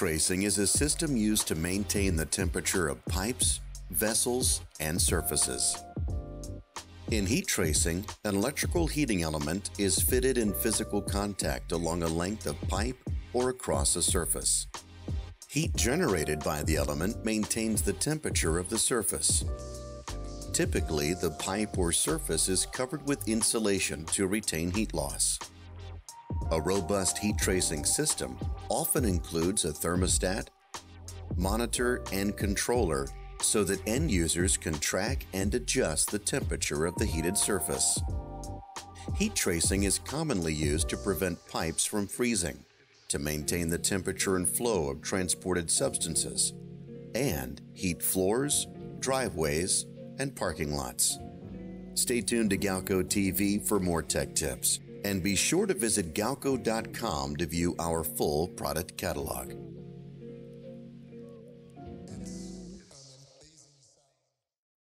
tracing is a system used to maintain the temperature of pipes, vessels, and surfaces. In heat tracing, an electrical heating element is fitted in physical contact along a length of pipe or across a surface. Heat generated by the element maintains the temperature of the surface. Typically, the pipe or surface is covered with insulation to retain heat loss. A robust heat tracing system often includes a thermostat, monitor, and controller so that end users can track and adjust the temperature of the heated surface. Heat tracing is commonly used to prevent pipes from freezing, to maintain the temperature and flow of transported substances, and heat floors, driveways, and parking lots. Stay tuned to Galco TV for more tech tips, and be sure to visit Galco.com to view our full product catalog.